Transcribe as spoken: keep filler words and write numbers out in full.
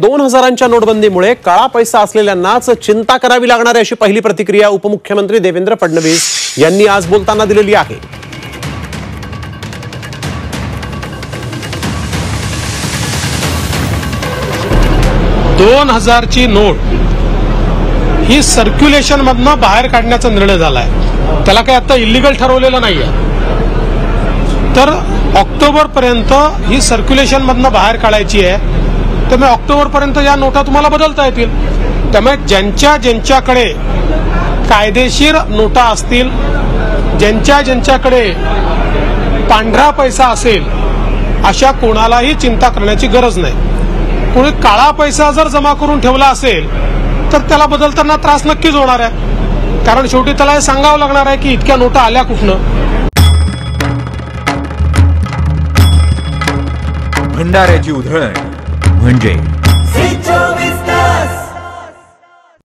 दोन हजारांच्या नोटबंदीमुळे काळा पैसा असलेल्यांनाच चिंता करावी लागणार आहे अशी पहिली प्रतिक्रिया उपमुख्यमंत्री देवेंद्र फडणवीस यांनी आज बोलताना दिलेली आहे। दोन हजारची नोट ही सर्क्युलेशन मधून बाहेर काढण्याचा निर्णय झालाय, त्याला काही आता इलिगल ठरवलेलं नाहीये। तर ऑक्टोबर पर्यंत ही सर्क्युलेशन मधून बाहेर काढायची आहे, त्यामुळे ऑक्टोबर पर्यंत या नोटा तुम्हाला बदलता येतील। त्यामुळे ज्यांच्या ज्यांच्याकडे कायदेशीर नोटा असतील, ज्यांच्या ज्यांच्याकडे पांढरा पैसा असेल, अशा कोणालाही चिंता करण्याची गरज नाही। कोणी काळा पैसा जर जमा करून ठेवला असेल तर त्याला बदलताना त्रास नक्कीच होणार आहे, कारण शेवटी त्याला हे सांगावं लागणार आहे की इतक्या नोटा आल्या कुठनं। भंडाऱ्याची उधळण म्हणजे